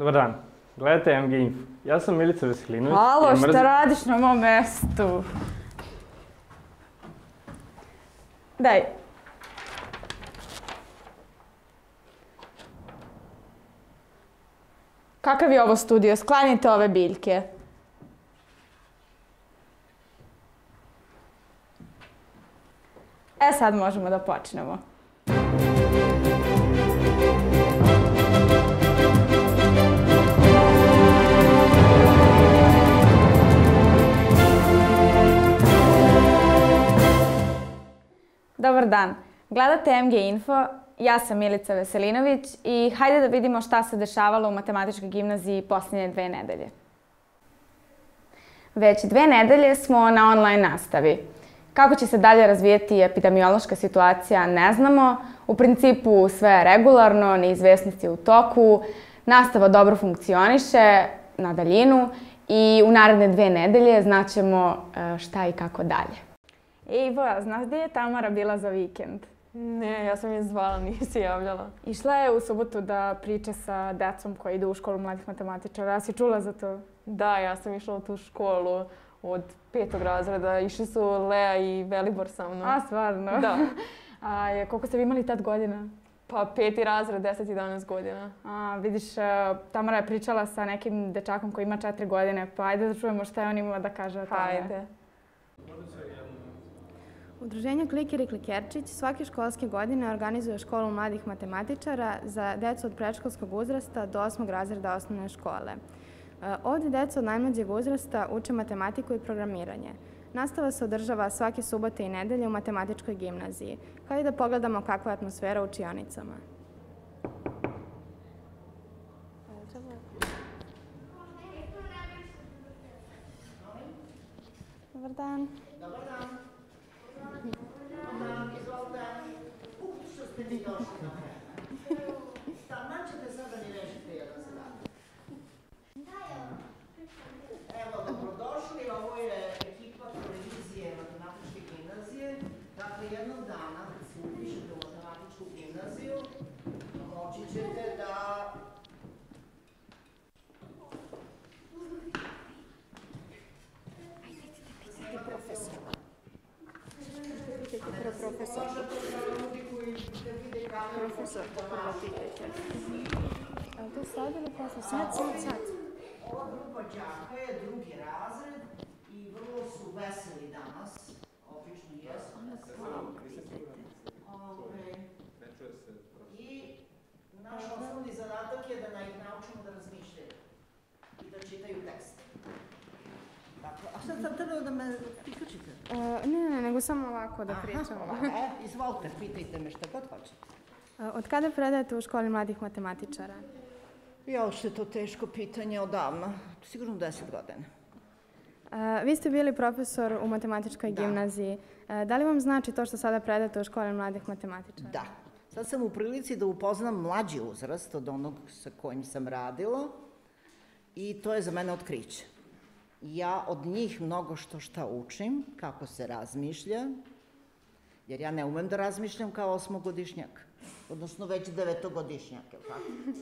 Dobar dan, gledajte MG Info. Ja sam Milica Veselinović. Halo, šta radiš na mom mestu? Daj. Kakav je ovo studio? Sklanjite ove biljke. E sad možemo da počnemo. Dobar dan, gledate MG Info, ja sam Milica Veselinović i hajde da vidimo šta se dešavalo u Matematičkoj gimnaziji posljednje 2 nedelje. Već 2 nedelje smo na online nastavi. Kako će se dalje razvijeti epidemiološka situacija ne znamo, u principu sve je regularno, neizvesnost je u toku, nastava dobro funkcioniše na daljinu i u naredne 2 nedelje znaćemo šta i kako dalje. Ivo, znaš gdje je Tamara bila za vikend? Ne, ja sam je zvala, nisi javljala. Išla je u subotu da priča sa decom koji idu u školu mladih matematičara. Ja si čula za to? Da, ja sam išla u tu školu od 5. razreda. Išli su Lea i Velibor sa mnom. A, stvarno? Da. A koliko ste vi imali tad godina? Pa 5. razred, 10 i 11 godina. A, vidiš, Tamara je pričala sa nekim dečakom koji ima 4 godine, pa ajde da čujemo šta je on imala da kaže o tome. Hajde. Udruženje Kliker i Klikerčić svake školske godine organizuje školu mladih matematičara za decu od predškolskog uzrasta do 8. razreda osnovne škole. Ovdje decu od najmlađeg uzrasta uče matematiku i programiranje. Nastava se održava svake subote i nedelje u Matematičkoj gimnaziji. Hajde da pogledamo kakva je atmosfera u učionicama. Dobar dan. Dobar dan. Evo, dobrodošli, ovo je ekipa televizije Matematičke gimnazije. Dakle, jednog dana kad se upišete u Matematičku gimnaziju, moći ćete da... Profesor, prvo pitajte. A to sad ili profesor? Sad. Ova grupa đaka je 2. razred i vrlo su veseli danas. Obično jesu. I naš osnovni zadatak je da ih naučimo da razmišljaju i da čitaju tekste. A šta sam trebao da me prikačite? Ne, nego samo ovako da pričamo. Izvolite, pitajte me šta god hoćete. Od kada predajete u školi mladih matematičara? Jao što je to teško pitanje odavno. Sigurno 10 godina. Vi ste bili profesor u Matematičkoj gimnaziji. Da li vam znači to što sada predajete u školi mladih matematičara? Da. Sad sam u prilici da upoznam mlađi uzrast od onog sa kojim sam radila. I to je za mene otkriće. Ja od njih mnogo što šta učim, kako se razmišlja, jer ja ne umem da razmišljam kao 8-godišnjak, odnosno već 9-godišnjak, je li tako?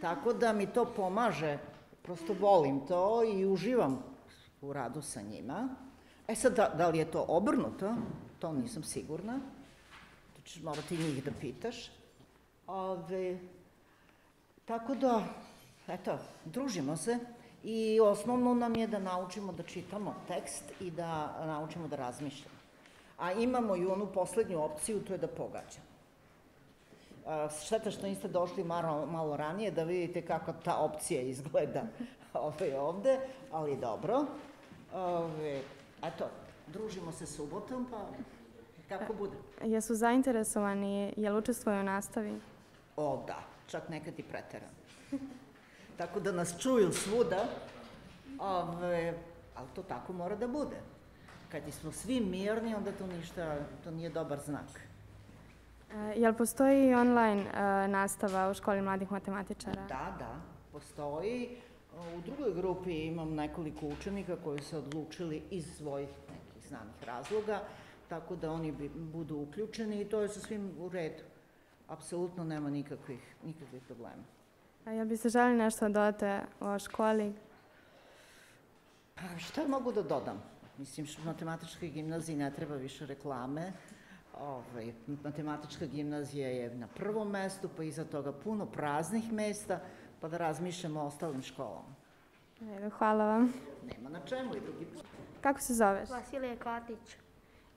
Tako da mi to pomaže, prosto volim to i uživam u radu sa njima. E sad, da li je to obrnuto, to nisam sigurna, to ćeš morati njih da pitaš. Tako da, eto, družimo se. I osnovno nam je da naučimo da čitamo tekst i da naučimo da razmišljamo. A imamo i onu poslednju opciju, to je da pogađamo. Šteta što niste došli malo ranije da vidite kako ta opcija izgleda ovde, ali dobro. Eto, družimo se subotom, pa kako bude. Jesu zainteresovani, jel učestvuju u nastavi? O, da, čak nekad i preterano. Tako da nas čuju svuda, ali to tako mora da bude. Kad smo svi mirni, onda to nije dobar znak. Jel postoji online nastava u školi mladih matematičara? Da, postoji. U drugoj grupi imam nekoliko učenika koji su odlučili iz svojih nekih znanih razloga, tako da oni budu uključeni i to je sasvim u redu. Apsolutno nema nikakvih problema. Jel biste želi nešto dodate o školi? Pa šta mogu da dodam? Mislim, u matematičkoj gimnaziji ne treba više reklame. Matematička gimnazija je na prvom mestu, pa iza toga puno praznih mesta, pa da razmišljamo o ostalim školama. Hvala vam. Nema na čemu i drugi put. Kako se zoveš? Vasilije Katić.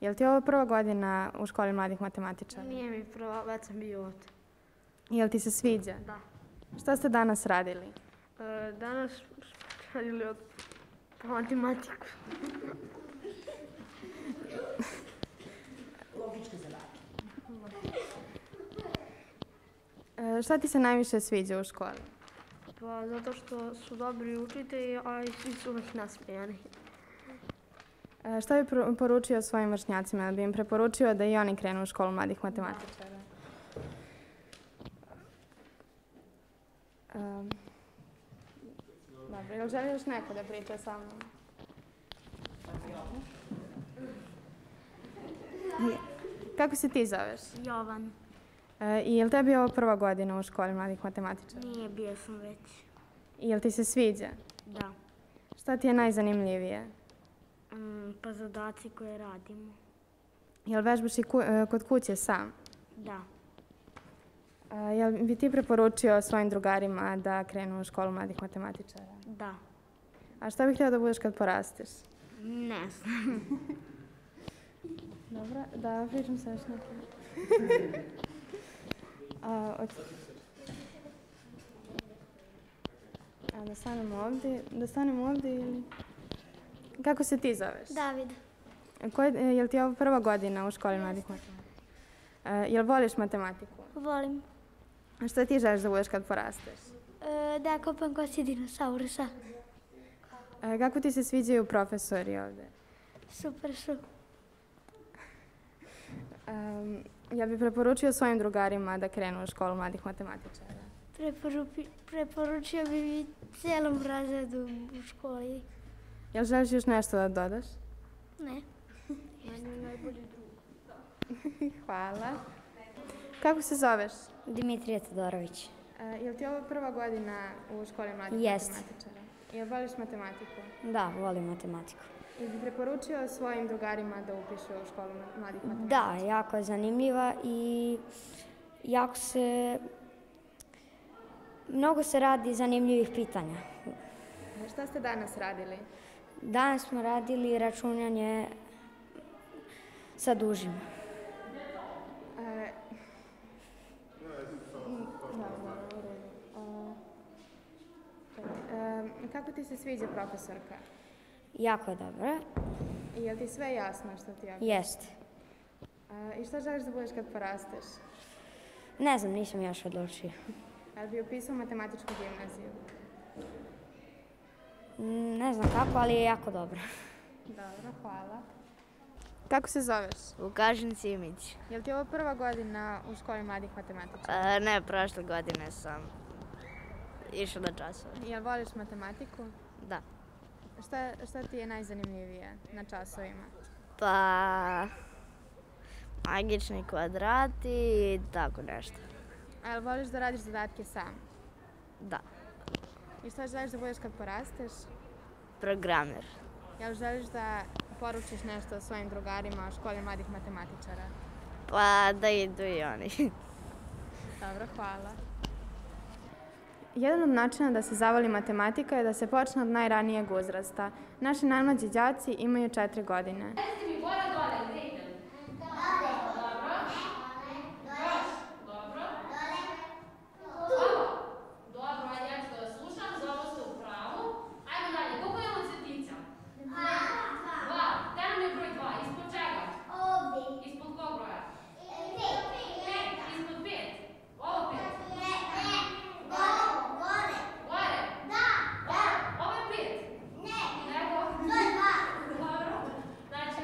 Je li ti ovo prva godina u školi mladih matematičara? Nije mi prva, već sam bio ovdje. Je li ti se sviđa? Da. Šta ste danas radili? Danas radili od matematiku. Logičke zadatke. Šta ti se najviše sviđa u školi? Pa zato što su dobri učitelji, a i svi su uvijek nasmejani. Šta bi poručio svojim vršnjacima? Da bi im preporučio da i oni krenu u školu mladih matematičara? Dobro, ili želi još neko da priča sa mnom? Kako se ti zoveš? Jovan. I je li tebi ovo prva godina u školi mladih matematičara? Nije, bio sam već. I je li ti se sviđa? Da. Šta ti je najzanimljivije? Pa zadaci koje radimo. Je li vežbaš i kod kuće sam? Da. Jel bi ti preporučio svojim drugarima da krenu u školu mladih matematičara? Da. A šta bih htjela da budeš kad porasteš? Ne znam. Dobro, da pričam se još nekim. Da stanemo ovdje, da stanemo ovdje ili... Kako se ti zoveš? David. Je li ti ovo prva godina u školi mladih matematičara? Jel voliš matematiku? Volim. A šta ti želiš da budeš kad porasteš? Da kopam kosti dinosaurusa. Kako ti se sviđaju profesori ovdje? Super su. Ja bih preporučio svojim drugarima da krenu u školu mladih matematičara. Preporučio bih cijelom razredu u školi. Jel želiš još nešto da dodaš? Ne. Meni najbolji drug. Hvala. Kako se zoveš? Dimitrija Todorović. Je li ti ovo prva godina u školi mladih matematičara? Je li voliš matematiku? Da, volim matematiku. I bi preporučio svojim drugarima da upišu u školu mladih matematičara? Da, jako je zanimljiva i mnogo se radi zanimljivih pitanja. Šta ste danas radili? Danas smo radili računanje sa dužim. Kako ti se sviđa profesorka? Jako dobro. I je li ti sve jasno što ti objasni? Jeste. I što želiš da budeš kad porasteš? Ne znam, nisam još odlučio. Ali bi upisao matematičku gimnaziju? Ne znam kako, ali je jako dobro. Dobro, hvala. Kako se zoveš? Vukašin Simić. Je li ti ovo prva godina u školi mladih matematičara? Ne, prošle godine sam išao do časova. Jel voliš matematiku? Da. Šta ti je najzanimljivije na časovima? Pa... magični kvadrati i tako nešto. A jel voliš da radiš zadatke sam? Da. I šta želiš da budeš kad porasteš? Programer. Jel želiš da poručiš nešto svojim drugarima o školi mladih matematičara? Pa da idu i oni. Dobro, hvala. Jedan od načina da se zavoli matematika je da se počne od najranijeg uzrasta. Naši najmlađi đaci imaju 4 godine. Jeste mi bolje dole, gdje idem? Dole. Dobro. Dole. Dobro. Dobro, ajde ja ću da vas slušam, za ovo ste u pravu. Ajmo dalje, koliko je odsetica? 2. Daj mi broj 2, ispod čega? Ovdje. Ispod kog broja? 5. Ispod 5? Ovo 5. Ovo je 5? Ne. Nego? 2. Dobro. Znači,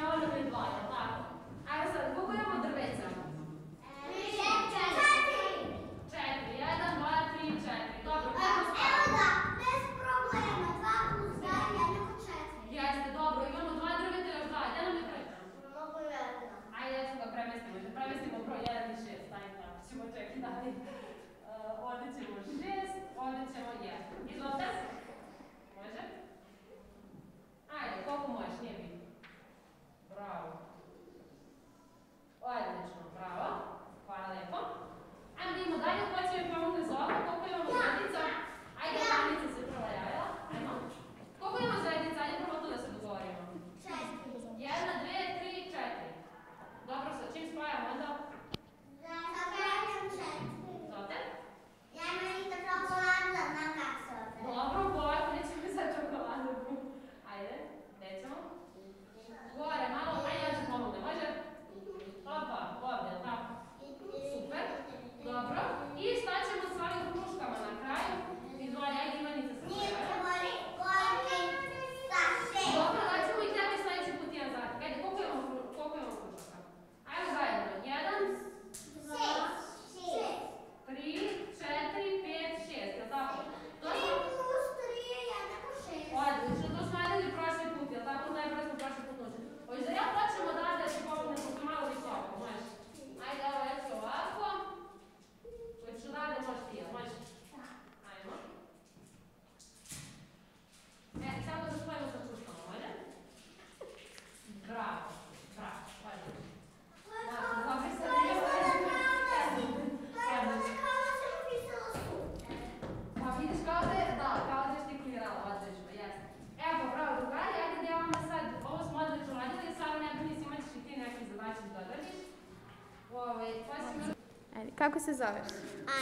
Kako se zoveš?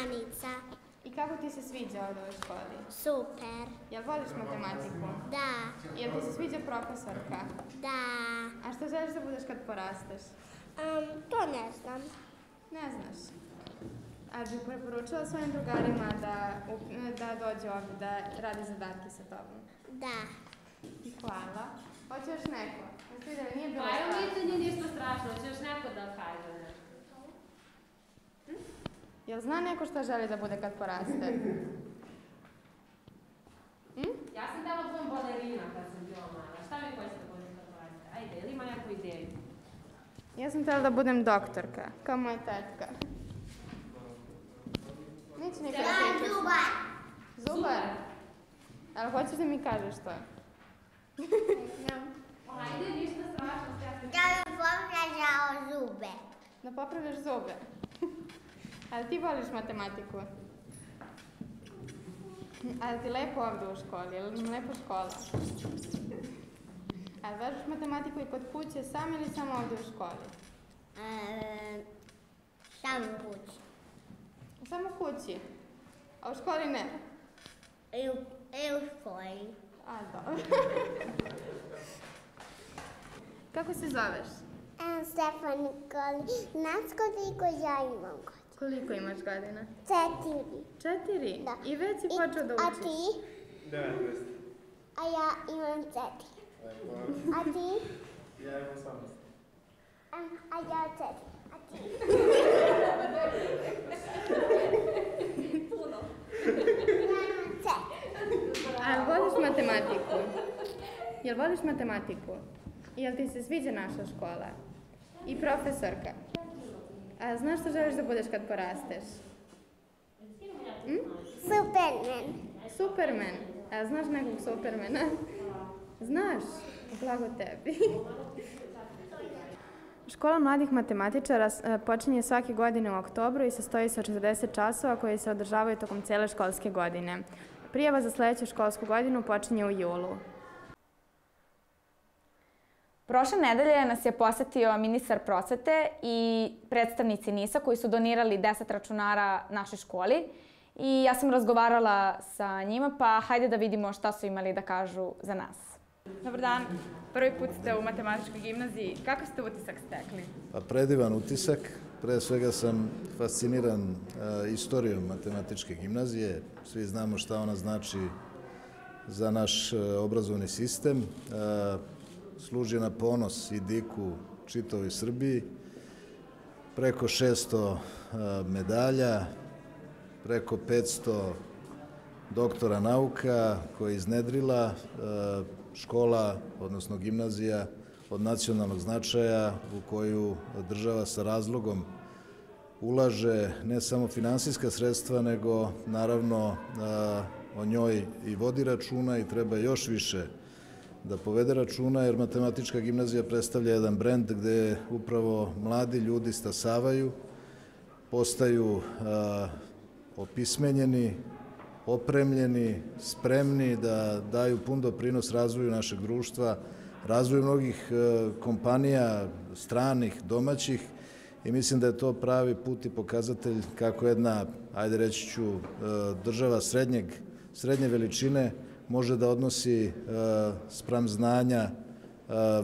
Anica. I kako ti se sviđa ovdje u školi? Super. Jel voliš matematiku? Da. Jel ti se sviđa profesorka? Da. A što želiš da budeš kad porasteš? To ne znam. Ne znaš? A bih preporučila svojim drugarima da dođu ovdje, da radi zadatke sa tobom? Da. Hvala. Hoće još neko? Pa je umicanje ništa strašno, hoće još neko da kaže nešto? Jel zna neko što želi da bude kad poraste? Ja sam dala bombonerina kad sam bila mala. Šta mi hoćete da budem kad poraste? Ajde, ili ima neku ideju? Ja sam htjela da budem doktorka, kao moja tetka. Nič nikada pričaš. Zubar! Zubar? Ali hoćeš da mi kažeš to? Ajde, ništa strašno. Da mi popravljao zube. Da popravljaš zube? Ali ti voliš matematiku? Ali ti lepo ovdje u školi? Je li lepo škola? Ali voliš matematiku i kod kuće sam ili samo ovdje u školi? Samo u kući. Samo u kući? A u školi ne? I u školi. A, dobro. Kako se zoveš? Stefan Nikolinacko i ja imam godina. Koliko imaš godina? 4. 4? Da. I već si počeo da učiš. A ti? 19. A ja imam 4. A ti? Ja imam 18. A ja 4. A ti? Puno. Ja imam 4. A voliš matematiku? Jel voliš matematiku? Jel ti se sviđa naša škola? I profesorka? A znaš što želiš da budeš kad porasteš? Superman. Superman? A znaš nekog Supermana? Znaš? Blago tebi. Škola mladih matematičara počinje svake godine u oktobru i sastoji se od 40 časova koje se održavaju tokom cele školske godine. Prijava za sledeću školsku godinu počinje u julu. Prošle nedelje nas je posetio ministar prosvete i predstavnici NIS-a koji su donirali 10 računara našoj školi. I ja sam razgovarala sa njima, pa hajde da vidimo šta su imali da kažu za nas. Dobar dan, prvi put ste u Matematičkoj gimnaziji. Kako ste utisak stekli? Predivan utisak. Pre svega sam fasciniran istorijom Matematičke gimnazije. Svi znamo šta ona znači za naš obrazovni sistem. Služi na ponos i diku čitavoj Srbiji, preko 600 medalja, preko 500 doktora nauka koja je iznedrila škola, odnosno gimnazija od nacionalnog značaja u koju država sa razlogom ulaže ne samo finansijska sredstva, nego naravno o njoj i vodi računa i treba još više da povede računa, jer Matematička gimnazija predstavlja jedan brend gde upravo mladi ljudi stasavaju, postaju opismenjeni, opremljeni, spremni da daju pun doprinos razvoju našeg društva, razvoju mnogih kompanija, stranih, domaćih, i mislim da je to pravi put i pokazatelj kako jedna, ajde reći ću, država srednje veličine može da odnosi spram znanja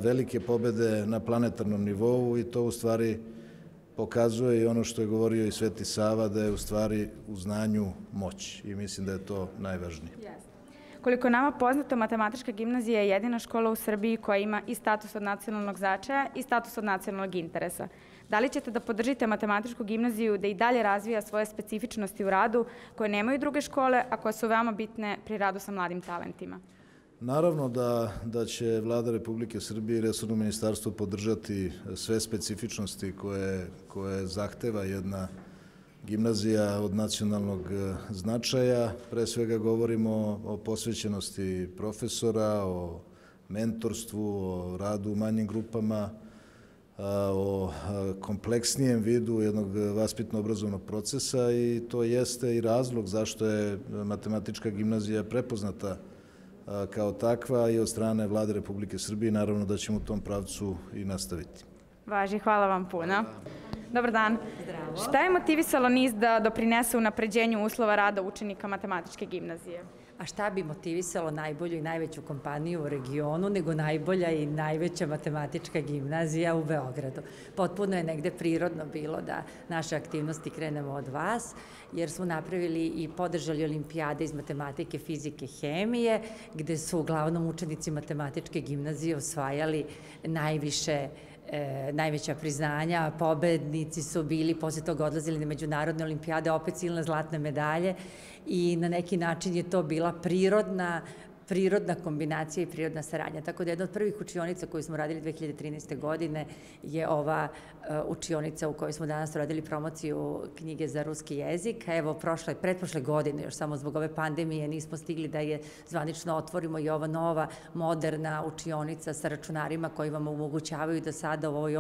velike pobede na planetarnom nivou, i to u stvari pokazuje i ono što je govorio i Sveti Sava, da je u stvari u znanju moć, i mislim da je to najvažnije. Koliko je nama poznato, Matematička gimnazija je jedina škola u Srbiji koja ima i status od nacionalnog značaja i status od nacionalnog interesa. Da li ćete da podržite Matematičku gimnaziju da i dalje razvija svoje specifičnosti u radu koje nemaju druge škole, a koje su veoma bitne pri radu sa mladim talentima? Naravno da će Vlada Republike Srbije i resorno ministarstvo podržati sve specifičnosti koje zahteva jedna gimnazija od nacionalnog značaja. Pre svega govorimo o posvećenosti profesora, o mentorstvu, o radu u manjim grupama, o kompleksnijem vidu jednog vaspitno-obrazovnog procesa, i to jeste i razlog zašto je Matematička gimnazija prepoznata kao takva i od strane Vlade Republike Srbije. Naravno da ćemo u tom pravcu i nastaviti. Važi, hvala vam puno. Dobar dan. Zdravo. Šta je motivisalo NIS da doprinese unapređenju uslova rada učenika Matematičke gimnazije? A šta bi motivisalo najbolju i najveću kompaniju u regionu nego najbolja i najveća matematička gimnazija u Beogradu? Potpuno je negde prirodno bilo da naše aktivnosti krenemo od vas, jer smo napravili i podržali olimpijade iz matematike, fizike, hemije, gde su uglavnom učenici matematičke gimnazije osvajali najveća priznanja, pobednici su bili, posle toga odlazili na međunarodne olimpijade, opet silne zlatne medalje i na neki način je to bila prirodna kombinacija i prirodna saradnja. Tako da jedna od prvih učionica koju smo radili 2013. godine je ova učionica u kojoj smo danas radili promociju knjige za ruski jezik. Evo, pretprošle godine, još samo zbog ove pandemije, nismo stigli da je zvanično otvorimo i ova nova, moderna učionica sa računarima koji vam omogućavaju da sada u ovoj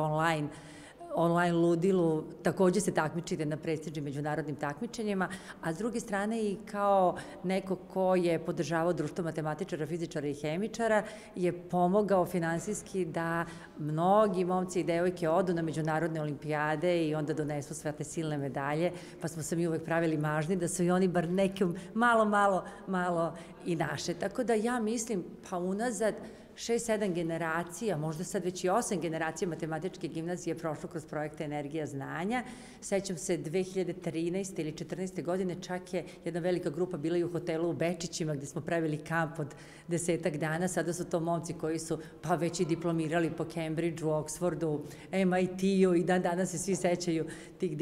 online ludilu takođe se takmičite na prestižnim međunarodnim takmičenjima, a s druge strane i kao neko ko je podržavao društvo matematičara, fizičara i hemičara, je pomogao finansijski da mnogi momci i devojke odu na međunarodne olimpijade i onda donesu sve te silne medalje, pa smo se mi uvek pravili mažni da su i oni bar nekim malo i naše. Tako da ja mislim, pa unazad 6-7 generacija, možda sad već i 8 generacija matematičke gimnazije je prošlo kroz projekte Energija znanja. Sećam se 2013. ili 2014. godine čak je jedna velika grupa bila i u hotelu u Bečićima gde smo pravili kamp od 10-ak dana. Sada su to momci koji su pa već i diplomirali po Cambridgeu, Oxfordu, MIT-u i danas se svi sećaju tih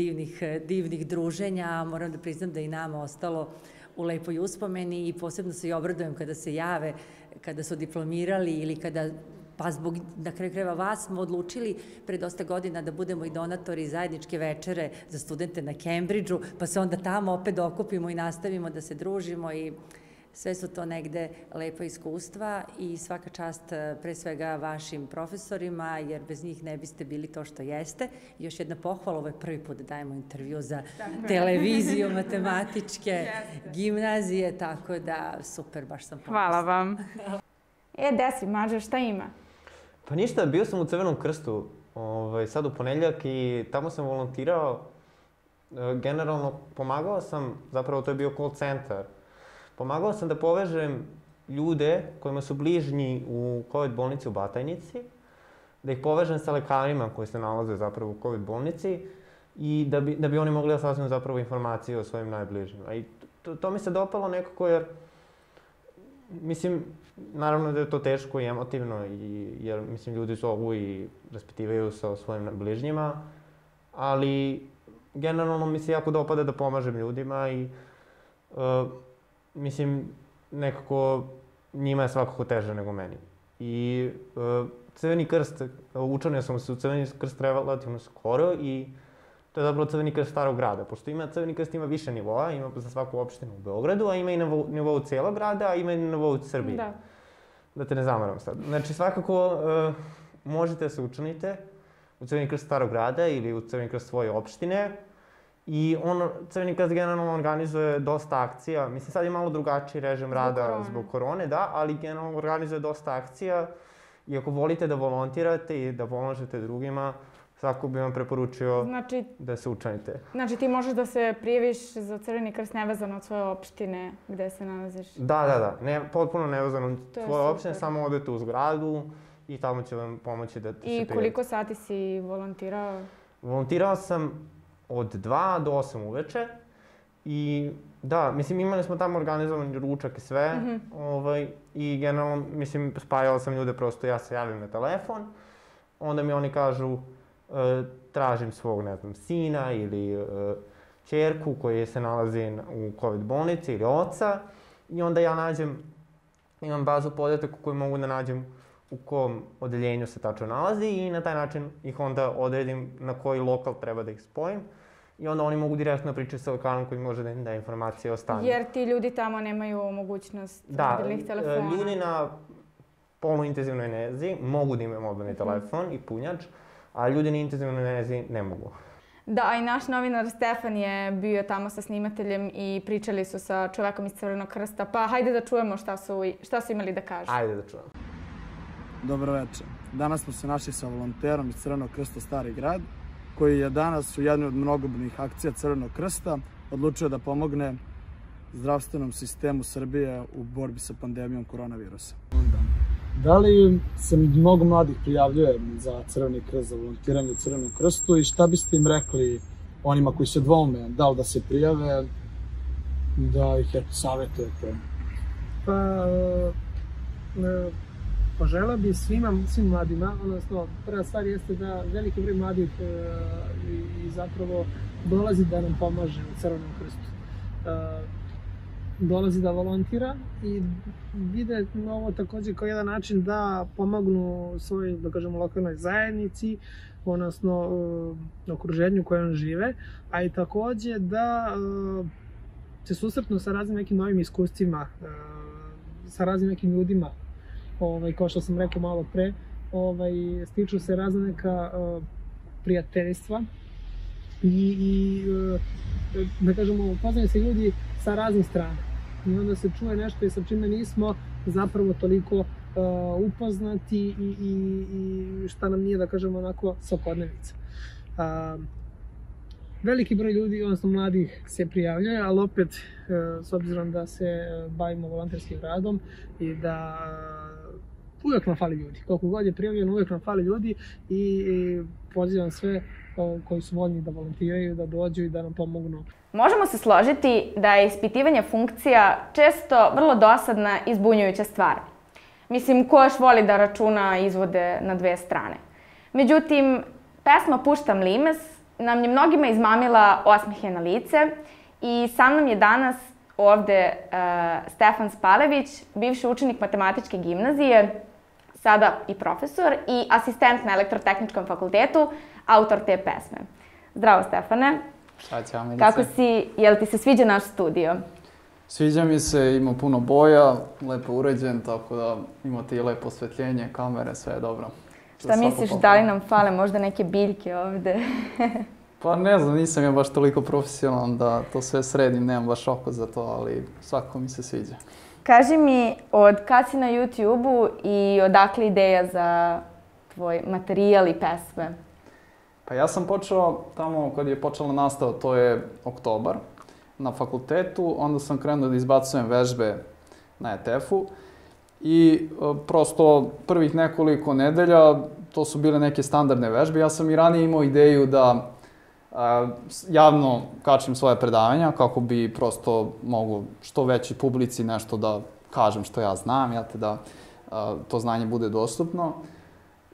divnih druženja. Moram da priznam da i nama ostalo u lepoj uspomeni i posebno se i obradujem kada se jave, kada su diplomirali ili kada, pa zbog, na kraju krajeva vas smo odlučili pre dosta godina da budemo i donatori zajedničke večere za studente na Cambridgeu, pa se onda tamo opet okupimo i nastavimo da se družimo i sve su to negde lepa iskustva i svaka čast pre svega vašim profesorima, jer bez njih ne biste bili to što jeste. Još jedna pohvala, ovo je prvi put da dajemo intervju za televiziju matematičke gimnazije, tako da super, baš sam ponosna. Hvala vam. Desi, Mađo, šta ima? Pa ništa, bio sam u Crvenom krstu sad u ponedeljak i tamo sam volontirao. Generalno pomagao sam, zapravo to je bio call centar. Pomagao sam da povežem ljude kojima su bližnji u COVID bolnici u Batajnici, da ih povežem sa lekarima koji se nalaze zapravo u COVID bolnici i da bi oni mogli da saznaju zapravo informacije o svojim najbližnjima. I to mi se dopalo nekako jer, mislim, naravno da je to teško i emotivno jer, mislim, ljudi zovu i raspitivaju se o svojim bližnjima, ali generalno mi se jako dopada da pomažem ljudima i mislim, nekako njima je svakako teže nego meni. I Crveni krst, učlanio sam se u Crveni krst relativno skoro i to je zapravo Crveni krst Starog grada. Pošto Crveni krst ima više nivoa, ima za svaku opštinu u Beogradu, a ima i na nivou celog grada, a ima i na nivou Srbije. Da te ne zamaram sad. Znači, svakako možete da se učlanite u Crveni krst Starog grada ili u Crveni krst svoje opštine. I Crveni krst generalno organizuje dosta akcija, mislim sad je malo drugačiji režim rada zbog korone, da, ali generalno organizuje dosta akcija i ako volite da volontirate i da pomožete drugima, svakako bih vam preporučio da se učlanite. Znači ti možeš da se prijaviš za Crveni krst nevezano od svoje opštine gde se nalaziš? Da, potpuno nevezano od svoje opštine, samo odete u zgradu i tamo će vam pomoći da se prijavite. I koliko sati si volontirao? Volontirao sam od 2 do 8 uveče i da, mislim imali smo tamo organizovan ručak i sve i generalno, mislim, spajao sam ljude, prosto ja se javim na telefon, onda mi oni kažu tražim svog, ne znam, sina ili ćerku koji se nalazi u COVID bolnici ili oca i onda ja nađem, imam bazu podataka koju mogu da nađem u kom odeljenju se tačno nalazi i na taj način ih onda odredim na koji lokal treba da ih spojim i onda oni mogu direktno pričati sa lekarom koji može da im daje informacije o stanju. Jer ti ljudi tamo nemaju mogućnost mobilnih telefona. Da, ljudi na poluintenzivnoj nezi mogu da imaju mobilni telefon i punjač, a ljudi na intenzivnoj nezi ne mogu. Da, i naš novinar Stefan je bio tamo sa snimateljem i pričali su sa čovekom iz Crvenog krsta, pa hajde da čujemo šta su imali da kažu. Hajde da čujemo. Dobro večer. Danas smo se našli sa volonterom iz Crvenog krsta Stari grad koji je danas u jednoj od mnogobrojnih akcija Crvenog krsta odlučio da pomogne zdravstvenom sistemu Srbije u borbi sa pandemijom koronavirusa. Da li se mnogo mladih prijavljuje za Crveni krst, za volontiranje u Crvenom krstu i šta biste im rekli onima koji se dvoume, da li da se prijave, da ih savjetujete? Pa, poželeo bi svim mladima, odnosno prva stvar jeste da veliki broj mladih i zapravo dolazi da nam pomaže u Crvenom krstu. Dolazi da volontira i vide ovo takođe kao jedan način da pomognu svojoj, da kažemo, lokalnoj zajednici, odnosno okruženju u kojem žive, a i takođe da se susretnu sa raznim nekim novim iskustvima, sa raznim nekim ljudima, kao što sam rekao malo pre, stiču se razne neka prijateljstva i da kažemo, upoznaju se ljudi sa raznih strana i onda se čuje nešto i sa čime nismo zapravo toliko upoznati i šta nam nije, da kažemo, onako svakodnevica. Veliki broj ljudi, odnosno mladih, se prijavljuje, ali opet, s obzirom da se bavimo volonterskim radom i da uvek nam fali ljudi. Koliko god je prijavljeno, uvek nam fali ljudi i pozivam sve koji su voljni da volontiraju, da dođu i da nam pomognu. Možemo se složiti da je ispitivanje funkcija često vrlo dosadna i zbunjujuća stvar. Mislim, ko još voli da računa izvode na dve strane. Međutim, pesma Puštam limes nam je mnogima izmamila osmehe na lice i sa mnom je danas ovde Stefan Spalević, bivši učenik matematičke gimnazije, sada i profesor i asistent na Elektrotehničkom fakultetu, autor te pesme. Zdravo, Stefane. Šta će, Amelice? Kako si, jel ti se sviđa naš studio? Sviđa mi se, ima puno boja, lepo uređen, tako da imate i lepo osvetljenje, kamere, sve je dobro. Šta misliš, da li nam fale možda neke biljke ovde? Pa ne znam, nisam ja baš toliko profesionalan da to sve sredim, nemam baš oko za to, ali svakako mi se sviđa. Kaži mi, od kad si na YouTube-u i odakle ideja za tvoj materijal i pesme? Pa ja sam počeo tamo kad je počela nastava, to je oktobar, na fakultetu, onda sam krenuo da izbacujem vežbe na ETF-u i prosto prvih nekoliko nedelja to su bile neke standardne vežbe. Ja sam i ranije imao ideju da javno kačim svoje predavanja kako bi prosto mogu što veći publici nešto da kažem što ja znam, da to znanje bude dostupno.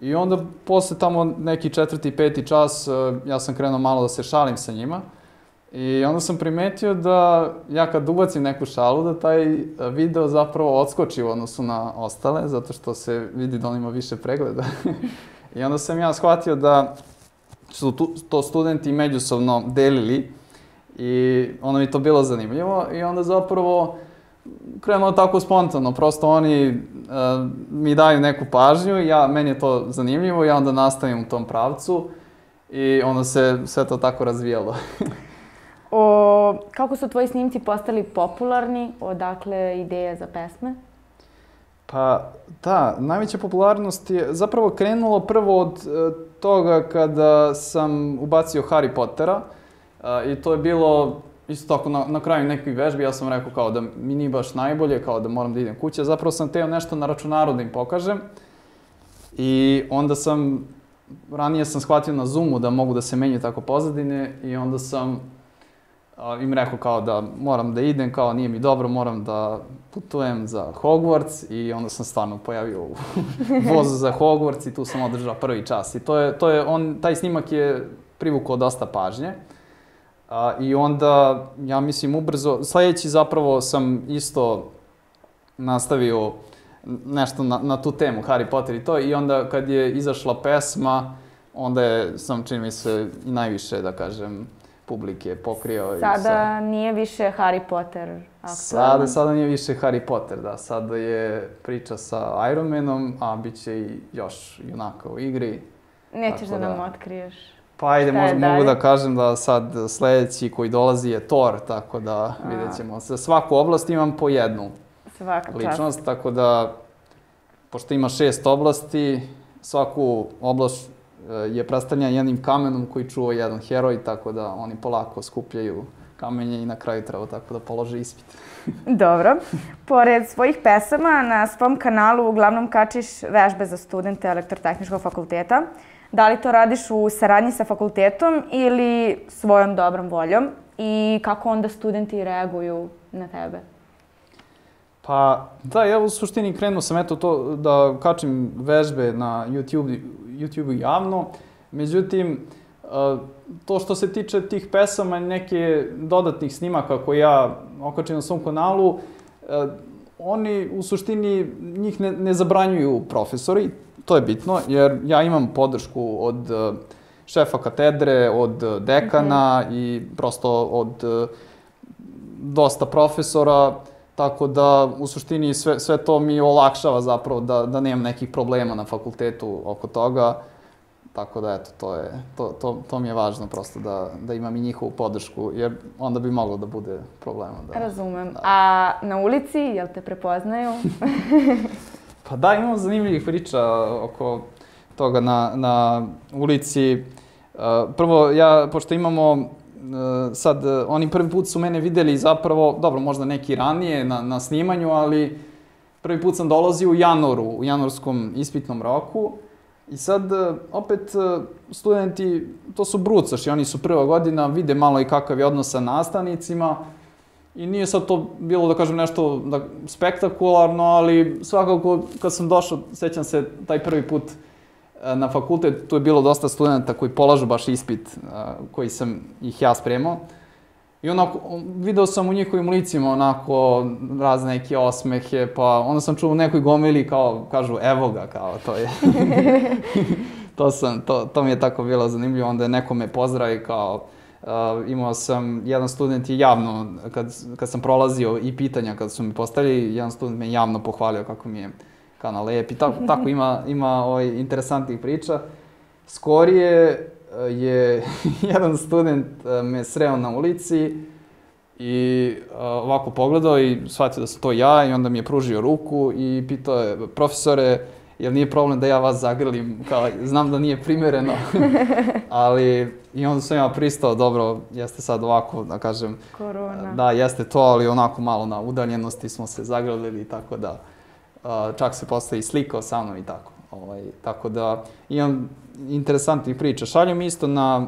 I onda posle tamo neki četvrti, peti čas ja sam krenuo malo da se šalim sa njima i onda sam primetio da ja kad ubacim neku šalu da taj video zapravo odskoči u odnosu na ostale zato što se vidi da on ima više pregleda. I onda sam ja shvatio da su to studenti međusobno delili i onda mi to bilo zanimljivo i onda zapravo krenuo tako spontano, prosto oni mi daju neku pažnju, meni je to zanimljivo, ja onda nastavim u tom pravcu i onda se sve to tako razvijalo. Kako su tvoji snimci postali popularni, odakle ideja za pesme? Pa da, najveća popularnost je zapravo krenulo prvo od toga kada sam ubacio Harry Pottera i to je bilo isto tako na kraju nekih vežbi, ja sam rekao kao da mi nije baš najbolje, kao da moram da idem kuće, zapravo sam hteo nešto na računaru da im pokažem i onda sam, ranije sam shvatio na Zoomu da mogu da se menjaju tako pozadine i onda sam im rekao kao da moram da idem, kao nije mi dobro, moram da putujem za Hogwarts i onda sam stvarno pojavio u vozu za Hogwarts i tu sam održao prvi čas i taj snimak je privukao dosta pažnje. I onda, ja mislim, ubrzo, sledeći zapravo sam isto nastavio nešto na tu temu, Harry Potter i to, i onda kad je izašla pesma, onda sam, čini mi se, i najviše, da kažem, publike pokrio. Sada nije više Harry Potter aktualan. Sada nije više Harry Potter, da. Sada je priča sa Iron Manom, a bit će i još junaka u igri. Nećeš da nam otkriješ. Pa ajde, mogu da kažem da sad sledeći koji dolazi je Thor, tako da vidjet ćemo. Za svaku oblast imam po jednu ličnost, tako da, pošto ima 6 oblasti, svaku oblast je predstavljan jednim kamenom koji čuva jedan heroj, tako da oni polako skupljaju kamenje i na kraju treba tako da polože ispit. Dobro. Pored svojih pesama, na svom kanalu uglavnom kačiš vežbe za studente Elektrotehničkog fakulteta. Da li to radiš u saradnji sa fakultetom ili svojom dobrom voljom? I kako onda studenti reaguju na tebe? Pa, da, ja u suštini krenuo sam eto to da kačim vežbe na YouTube-u javno. Međutim, to što se tiče tih pesama i neke dodatnih snimaka koje ja okačim na svom kanalu, oni u suštini njih ne zabranjuju profesori, to je bitno, jer ja imam podršku od šefa katedre, od dekana i prosto od dosta profesora, tako da u suštini sve to mi olakšava zapravo da nemam nekih problema na fakultetu oko toga. Tako da, eto, to mi je važno prosto da imam i njihovu podršku, jer onda bi moglo da bude problema. Razumem. A na ulici, jel te prepoznaju? Pa da, imamo zanimljivih priča oko toga na ulici. Prvo, ja, pošto imamo sad, oni prvi put su mene videli zapravo, dobro, možda neki ranije na snimanju, ali prvi put sam dolazio u januaru, u januarskom ispitnom roku. I sad, opet, studenti, to su brucoši, oni su prva godina, vide malo i kakav je odnos sa nastavnicima i nije sad to bilo, da kažem, nešto spektakularno, ali svakako, kad sam došao, sećam se, taj prvi put na fakultet, tu je bilo dosta studenta koji polažu baš ispit koji sam ih ja spremao. I onako, video sam u njihovim licima onako razne neke osmehe, pa onda sam čuo u nekoj gomili kao, kažu, evo ga, kao, to je. To mi je tako bilo zanimljivo, onda je neko me pozdravi kao, imao sam, jedan student je javno, kad sam prolazio i pitanja kad su mi postavili, jedan student me javno pohvalio kako mi je kanal lep i tako ima interesantnih priča. Skorije je jedan student me sreo na ulici i ovako pogledao i shvatio da sam to ja i onda mi je pružio ruku i pitao je, profesore, jel nije problem da ja vas zagrlim, kao znam da nije primereno, ali i onda sam ja pristao, dobro, jeste sad ovako, da kažem, korona, da, jeste to, ali onako malo na udaljenosti smo se zagrlili, tako da čak se posle i slikao sa mnom i tako. Tako da imam interesantnih priča. Šaljem isto na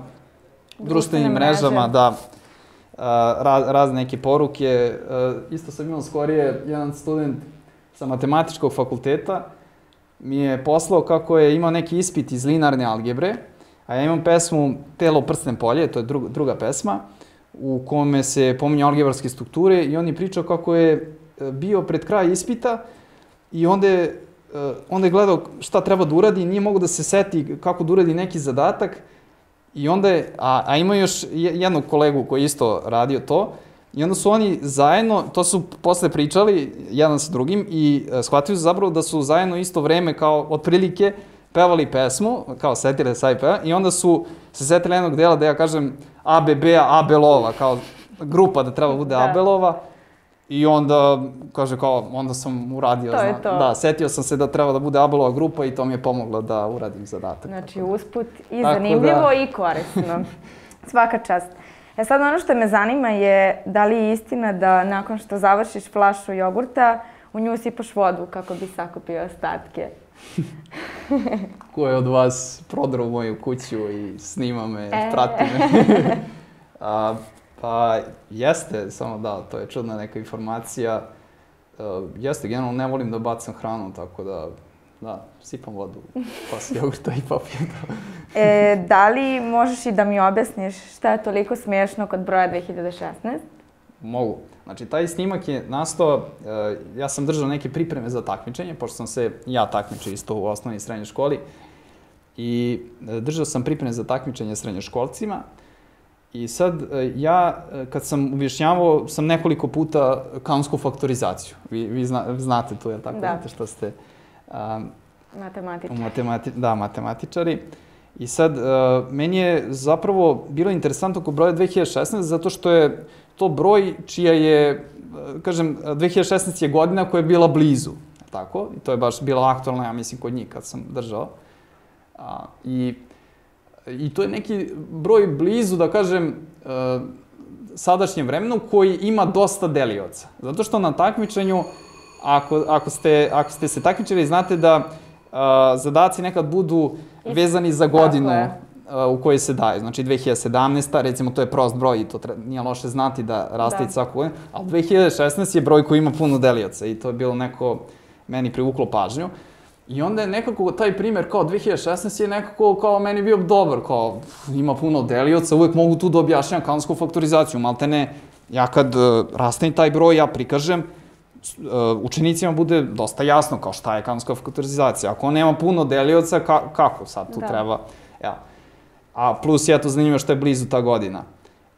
društvenim mrežama, da, razne neke poruke. Isto sam imao skorije, jedan student sa matematičkog fakulteta mi je poslao kako je imao neki ispit iz linearne algebre, a ja imam pesmu Telo prsten polje, to je druga pesma, u kome se pominju algebarske strukture i on je pričao kako je bio pred kraj ispita i onda je gledao šta treba da uradi, nije mogo da se seti kako da uradi neki zadatak i onda je, a imao još jednog kolegu koji je isto radio to i onda su oni zajedno, to su posle pričali jedan sa drugim i shvatili su zapravo da su zajedno isto vreme kao otprilike pevali pesmu, kao setile sa i peva i onda su se setili jednog dela da ja kažem ABB-a Abelova, kao grupa da treba bude Abelova. I onda, kaže kao, onda sam uradio, da, setio sam se da treba da bude Abelova grupa i to mi je pomoglo da uradim zadatak. Znači, usput i zanimljivo i korisno. Svaka čast. E sad, ono što me zanima je da li je istina da nakon što završiš flašu jogurta, u nju sipaš vodu kako bi sakupio ostatke? Ko je od vas prodro u moju kuću i snima me, prati me? Pa, jeste, samo da, to je čudna neka informacija. Jeste, generalno ne volim da bacam hranu, tako da, da, sipam vodu, pas jogurta i papijem to. Da li možeš i da mi objasniš šta je toliko smiješno kod broja 2016? Mogu. Znači, taj snimak je nastao, ja sam držao neke pripreme za takmičenje, pošto sam se ja takmičio isto u osnovnoj i srednjoj školi. I držao sam pripreme za takmičenje srednjoškolcima. I sad, ja, kad sam objašnjavao, sam nekoliko puta kaonsku faktorizaciju. Vi znate to, je li tako? Da. Znate što ste... Matematičari. Da, matematičari. I sad, meni je zapravo bilo interesantno oko broja 2016, zato što je to broj čija je, kažem, 2016 je godina koja je bila blizu. Tako? I to je baš bila aktualna, ja mislim, kod njih kad sam držao. I... I to je neki broj blizu, da kažem, sadašnjem vremenu koji ima dosta delioca. Zato što na takmičenju, ako ste se takmičili, znate da zadaci nekad budu vezani za godinu u kojoj se daje. Znači 2017. recimo to je prost broj i to nije loše znati da raste svaku godinu, ali 2016 je broj koji ima puno delioca i to je bilo neko meni privuklo pažnju. I onda je nekako taj primer kao 2016 je nekako kao meni bio dobar, kao ima puno delioca, uvek mogu tu da objašnjam kanonsku faktorizaciju. Maltene, ja kad raste taj broj, ja prikažem, učenicima bude dosta jasno kao šta je kanonska faktorizacija. Ako nema puno delioca, kako sad tu treba? A plus ja to zanimljivo što je blizu ta godina.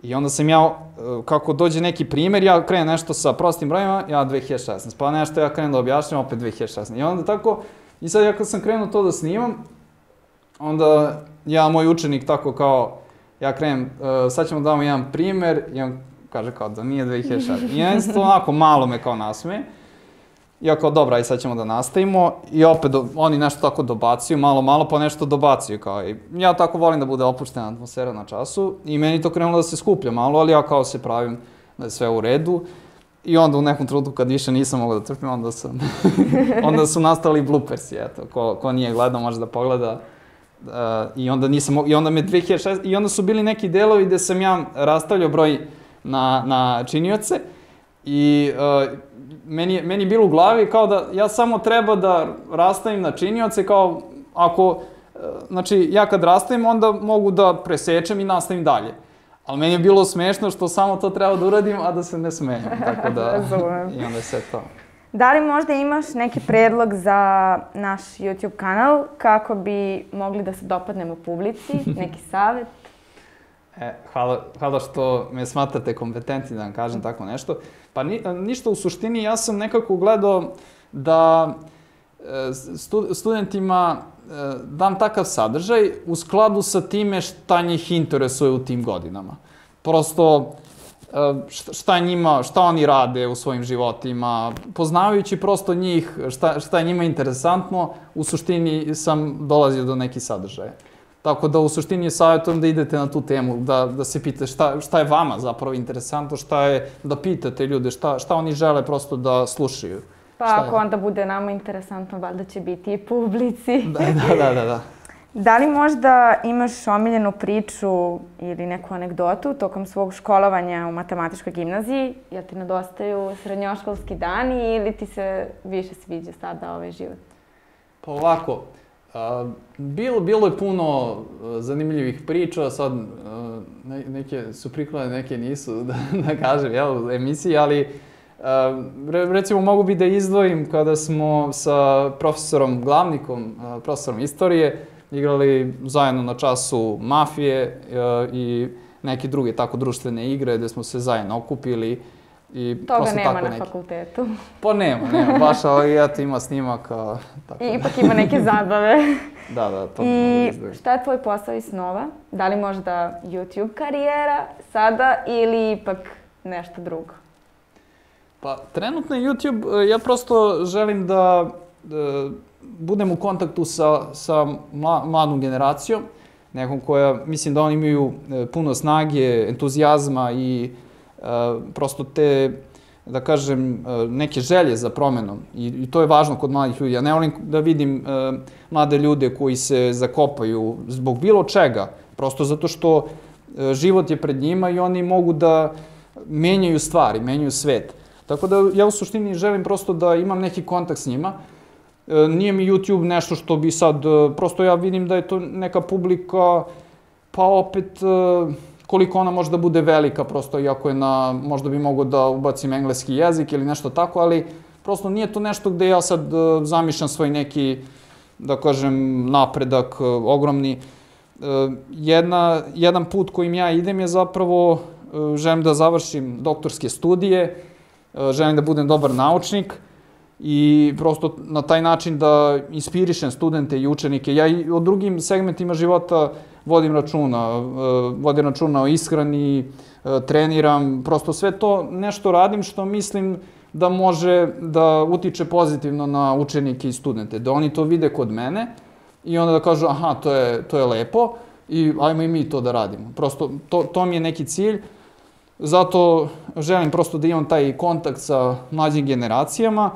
I onda sam ja, kako dođe neki primer, ja krenem nešto sa prostim brojima, ja 2016, pa nešto ja krenem da objašnjam, opet 2016. I onda tako, i sad ja kad sam krenuo to da snimam, onda ja, moj učenik tako kao, ja krenem, sad ćemo da damo jedan primer, i on kaže kao da nije 2016. I ja isto onako malo me kao nasme. Ja kao dobra, i sad ćemo da nastavimo. I opet oni nešto tako dobacuju, malo, pa nešto dobacuju kao. Ja tako volim da bude opuštena atmosfera na času i meni to krenulo da se skuplja malo, ali ja kao se pravim da je sve u redu. I onda u nekom trenutku kad više nisam mogao da trpim, onda su nastali bloopersi, eto, ko nije gledao može da pogleda. I onda su bili neki delovi gde sam ja rastavljao broj na činioce i meni je bilo u glavi kao da ja samo treba da rastavim na činioce, kao ako, znači ja kad rastavim onda mogu da presečem i nastavim dalje. Ali meni je bilo smešno što samo to treba da uradim, a da se ne smenim, tako da i onda je sve to. Da li možda imaš neki predlog za naš YouTube kanal, kako bi mogli da se dopadnemo publici, neki savjet? Hvala što me smatrate kompetentni da vam kažem tako nešto. Pa ništa u suštini, ja sam nekako gledao da studentima dam takav sadržaj u skladu sa time šta njih interesuje u tim godinama. Prosto šta oni rade u svojim životima, poznavajući prosto njih, šta je njima interesantno, u suštini sam dolazio do nekih sadržaja. Tako da u suštini je savjetujem da idete na tu temu, da se pitate šta je vama zapravo interesantno, da pitate ljude šta oni žele prosto da slušaju. Pa ako onda bude nama interesantno, valjda će biti i publici. Da. Da li možda imaš omiljenu priču ili neku anegdotu tokom svog školovanja u matematičkoj gimnaziji? Jel ti nedostaju srednjoškolski dani ili ti se više sviđa sada ovaj život? Pa ovako, bilo je puno zanimljivih priča, sad neke su prikladne, neke nisu, da kažem, u emisiji, ali recimo mogu bi da izdvojim kada smo sa profesorom Glavnikom, profesorom istorije, igrali zajedno na času Mafije i neke druge tako društvene igre gde smo se zajedno okupili. Toga nema na fakultetu. Pa nema, baš, ali eto ima snimak. I ipak ima neke zabave. Da, to mi izgleda. I šta je tvoj posao i snova? Da li možda YouTube karijera sada ili ipak nešto drugo? Pa trenutno YouTube, ja prosto želim da budem u kontaktu sa mladom generacijom, nekom koja, mislim da oni imaju puno snage, entuzijazma i prosto te, da kažem, neke želje za promjenom. I to je važno kod mladih ljudi. Ja ne volim da vidim mlade ljude koji se zakopaju zbog bilo čega, prosto zato što život je pred njima i oni mogu da menjaju stvari, menjaju svet. Tako da ja u suštini želim prosto da imam neki kontakt s njima. Nije mi YouTube nešto što bi sad, prosto ja vidim da je to neka publika, pa opet koliko ona može da bude velika, prosto iako je na, možda bi mogao da ubacim engleski jezik ili nešto tako, ali prosto nije to nešto gde ja sad zamišljam svoj neki, da kažem, napredak ogromni. Jedan put kojim ja idem je zapravo, želim da završim doktorske studije, želim da budem dobar naučnik i prosto na taj način da inspirišem studente i učenike. Ja i o drugim segmentima života vodim računa. Vodim računa o ishrani, treniram, prosto sve to nešto radim što mislim da može da utiče pozitivno na učenike i studente. Da oni to vide kod mene i onda da kažu aha, to je lepo. i ajmo i mi to da radimo. Prosto to mi je neki cilj, zato želim prosto da imam taj kontakt sa mlađim generacijama,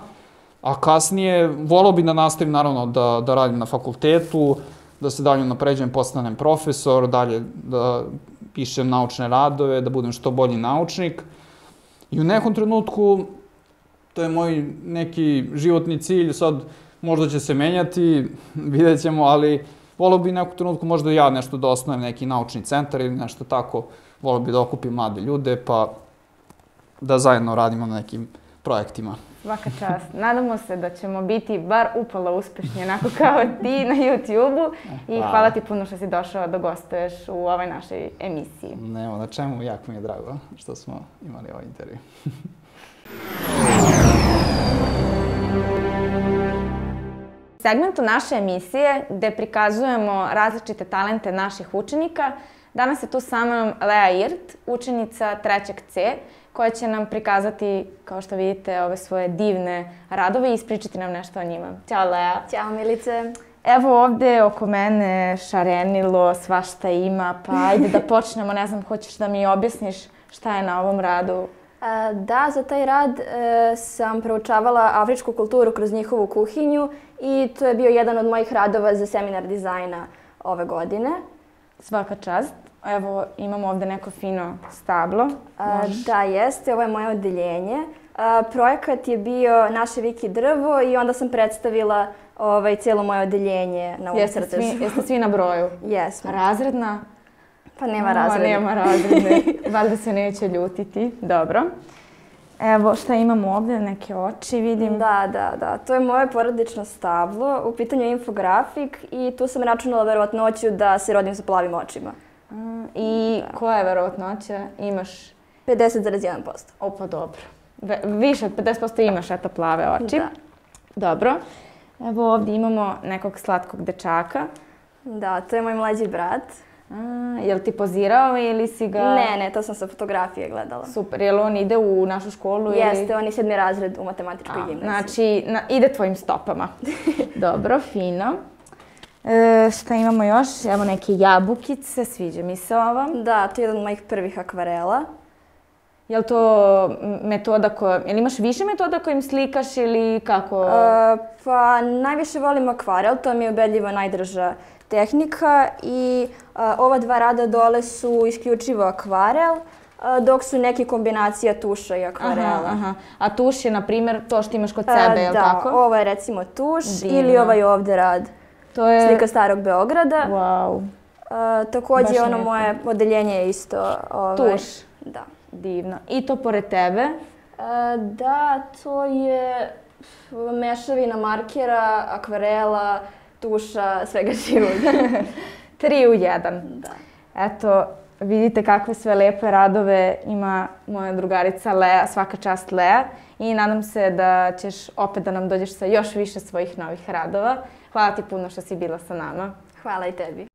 a kasnije volao bi da nastavim naravno da radim na fakultetu, da se dalje napređujem, postanem profesor, dalje da pišem naučne radove, da budem što bolji naučnik. I u nekom trenutku, to je moj neki životni cilj, sad možda će se menjati, vidjet ćemo, ali volao bi u nekom trenutku možda ja nešto da osnovim, neki naučni centar ili nešto tako, volao bi da okupim mlade ljude, pa da zajedno radimo na nekim projektima. Svaka čast. Nadamo se da ćemo biti bar upola uspešni, onako kao ti na YouTube-u. I hvala ti puno što si došao da gostuješ u ovoj našoj emisiji. Nema na čemu, jako mi je drago što smo imali ovaj intervju. U segmentu naše emisije, gde prikazujemo različite talente naših učenika, danas je tu sa mnom Lea Irt, učenica 3C, koja će nam prikazati, kao što vidite, ove svoje divne radove i ispričati nam nešto o njima. Ćao, Lea. Ćao, Milice. Evo ovde oko mene šarenilo, svašta ima, pa ajde da počnemo. Ne znam, hoćeš da mi objasniš šta je na ovom radu? Da, za taj rad sam proučavala afričku kulturu kroz njihovu kuhinju i to je bio jedan od mojih radova za seminar dizajna ove godine. Svaka čast. Evo, imamo ovde neko fino stablo. Da, jeste. Ovo je moje odeljenje. Projekat je bio naše Viki drvo i onda sam predstavila cijelo moje odeljenje na ovom crtežu. Jeste svi na broju? Jesmo. Razredna? Pa nema razredne. Nema razredne. Valjda se neće ljutiti. Dobro. Evo, šta imamo ovde? Neke oči vidim. Da. To je moje porodično stablo. U pitanju je infografik i tu sam računala verovatnoću da se rodim sa plavim očima. I koja je verovatnoća? Imaš? 50,1%. Opa, dobro. Više od 50% imaš, eto, plave oči. Da. Dobro. Evo ovdje imamo nekog slatkog dečaka. Da, to je moj mlađi brat. Je li ti pozirao ili si ga... Ne, to sam sa fotografije gledala. Super, je li on ide u našu školu ili... Jeste, on je 7. razred u matematičkoj gimnaziji. Znači, ide tvojim stopama. Dobro, fino. Šta imamo još? Evo neke jabukice, sviđa mi se ova. Da, to je jedan od mojih prvih akvarela. Je li to metoda koja... Je li imaš više metoda kojim slikaš ili kako? Pa najviše volim akvarel, to mi je ubedljivo najdrža tehnika i ova dva rada dole su isključivo akvarel, dok su neke kombinacija tuša i akvarela. A tuš je, na primjer, to što imaš kod sebe, je li tako? Da, ovo je recimo tuš ili ovaj ovde rad. Slika starog Beograda. Wow. Takođe, ono moje odeljenje je isto... Tuš. Da. Divno. I to pored tebe? Da, to je mešavina markera, akvarela, tuša, svega živog. 3 u 1. Da. Eto, vidite kakve sve lepe radove ima moja drugarica Lea, svaka čast Lea. I nadam se da ćeš opet da nam dođeš sa još više svojih novih radova. Hvala ti puno što si bila sa nama. Hvala i tebi.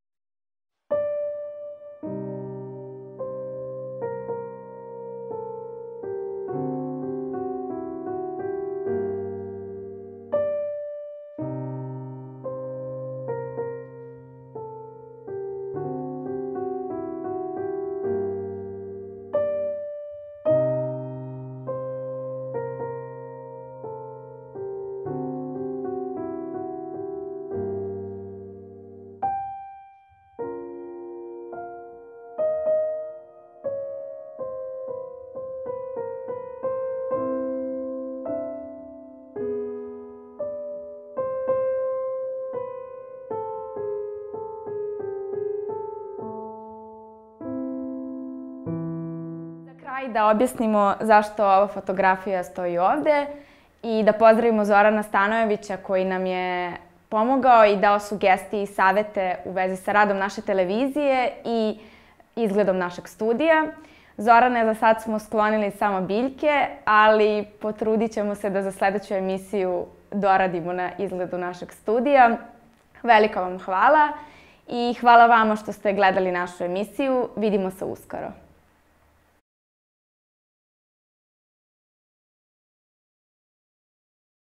Da objasnimo zašto ova fotografija stoji ovde i da pozdravimo Zorana Stanojevića koji nam je pomogao i dao sugestije i savete u vezi sa radom naše televizije i izgledom našeg studija. Zorane, za sad smo sklonili samo biljke, ali potrudit ćemo se da za sledeću emisiju doradimo na izgledu našeg studija. Velika vam hvala i hvala vama što ste gledali našu emisiju. Vidimo se uskoro.